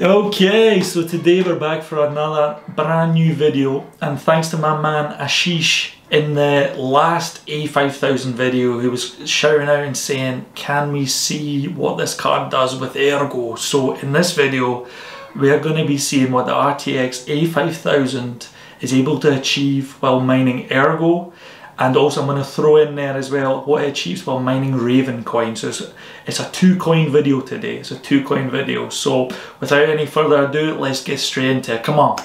Okay, so today we're back for another brand new video, and thanks to my man Ashish in the last A5000 video who was shouting out and saying, can we see what this card does with Ergo? So in this video we are going to be seeing what the RTX A5000 is able to achieve while mining Ergo, and also I'm going to throw in there as well what it achieves while mining Ravencoin. So it's a two-coin video today, it's a two-coin video. So without any further ado, let's get straight into it, come on.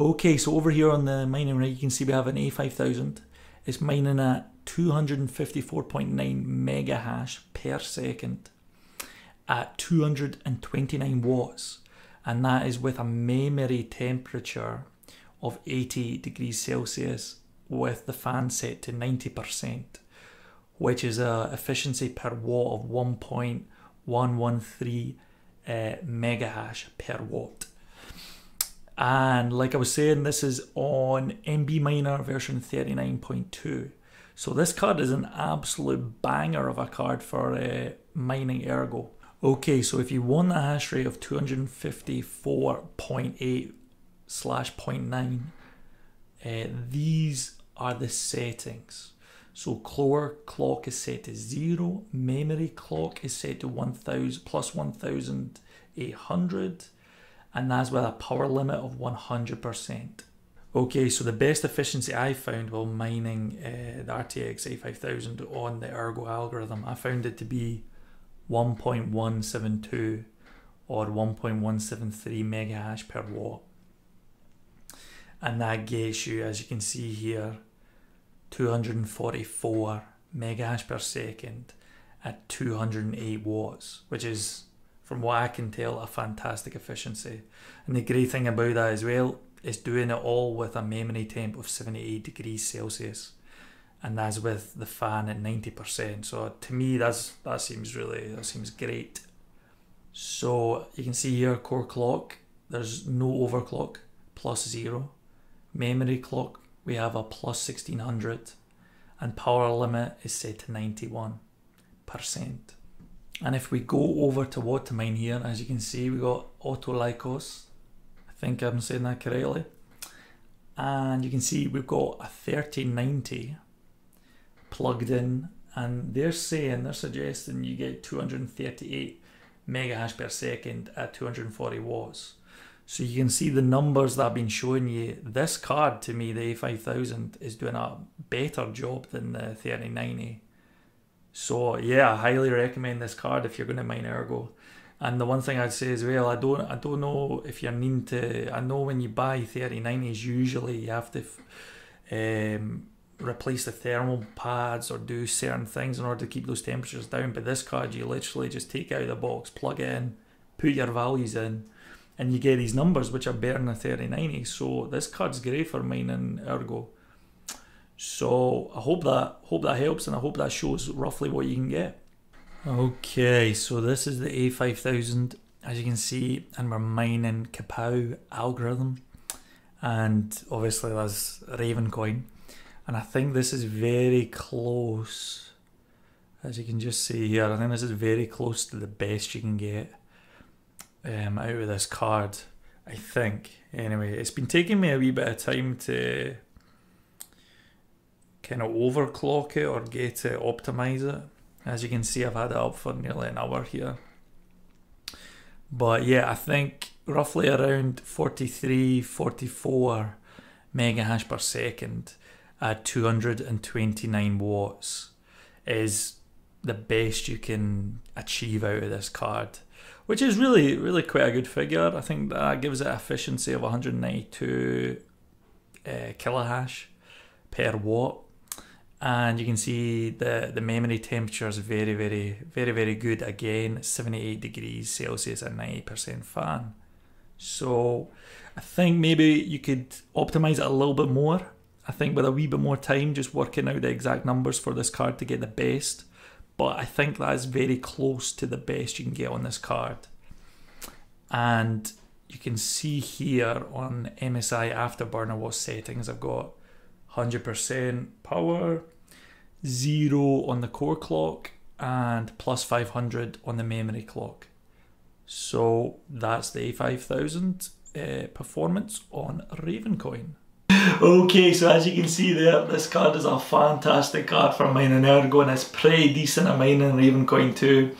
Okay, so over here on the mining rig, you can see we have an A5000. It's mining at 254.9 mega hash per second at 229 watts. And that is with a memory temperature of 80 degrees Celsius with the fan set to 90%, which is a efficiency per watt of 1.113 mega hash per watt. And like I was saying, this is on NB Miner version 39.2. So this card is an absolute banger of a card for mining Ergo. Okay, so if you want a hash rate of 254.8/0.9, these are the settings. So core clock is set to 0, memory clock is set to 1000 plus 1800, and that's with a power limit of 100%. Okay, so the best efficiency I found while mining the RTX A5000 on the Ergo algorithm, I found it to be 1.172 or 1.173 mega hash per watt. And that gets you, as you can see here, 244 mega hash per second at 208 watts, which is, from what I can tell, a fantastic efficiency. And the great thing about that as well is doing it all with a memory temp of 78 degrees Celsius, and that's with the fan at 90%. So to me, that seems great. So you can see here, core clock, there's no overclock, plus 0. Memory clock, we have a plus 1600, and power limit is set to 91%. And if we go over to WhatToMine here, as you can see, we got Auto Lycos. I think I'm saying that correctly. And you can see we've got a 3090 plugged in, and they're suggesting you get 238 mega hash per second at 240 watts. So you can see the numbers that I've been showing you. This card, to me, the A5000, is doing a better job than the 3090. So yeah, I highly recommend this card if you're going to mine Ergo. And the one thing I'd say as well, I don't know if you're needing to. I know when you buy 3090s, usually you have to replace the thermal pads or do certain things in order to keep those temperatures down. But this card, you literally just take out of the box, plug it in, put your values in, and you get these numbers which are better than a 3090. So this card's great for mining Ergo. So I hope that helps, and I hope that shows roughly what you can get. Okay, so this is the A5000, as you can see, and we're mining Kapow algorithm, and obviously that's Ravencoin. And I think this is very close, as you can just see here, I think this is very close to the best you can get out of this card, I think. Anyway, it's been taking me a wee bit of time to kind of overclock it or get it, optimize it. As you can see, I've had it up for nearly an hour here. But yeah, I think roughly around 43, 44 mega hash per second at 229 watts is the best you can achieve out of this card, which is really, really quite a good figure. I think that gives it an efficiency of 192 kilohash per watt. And you can see the memory temperature is very, very good again, 78 degrees Celsius and 90% fan. So I think maybe you could optimize it a little bit more. I think with a wee bit more time, just working out the exact numbers for this card to get the best. But I think that is very close to the best you can get on this card. And you can see here on MSI Afterburner what settings I've got. 100% power, 0 on the core clock, and plus 500 on the memory clock. So that's the A5000 performance on Ravencoin. Okay, so as you can see there, this card is a fantastic card for mining Ergo, and it's pretty decent at mining Ravencoin too.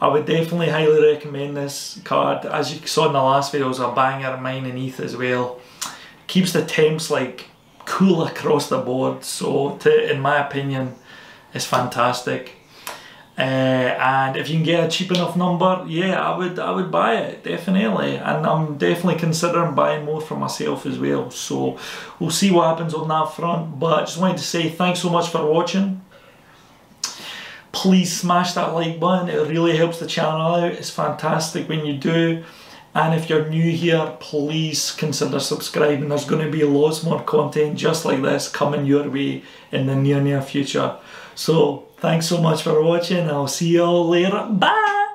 I would definitely highly recommend this card. As you saw in the last video, it was a banger at mining ETH as well. Keeps the temps like cool across the board, so in my opinion, it's fantastic. And if you can get a cheap enough number, yeah, I would buy it, definitely. And I'm definitely considering buying more for myself as well. So we'll see what happens on that front. But I just wanted to say thanks so much for watching. Please smash that like button. It really helps the channel out. It's fantastic when you do. And if you're new here, please consider subscribing. There's going to be lots more content just like this coming your way in the near future. So thanks so much for watching. I'll see you all later. Bye!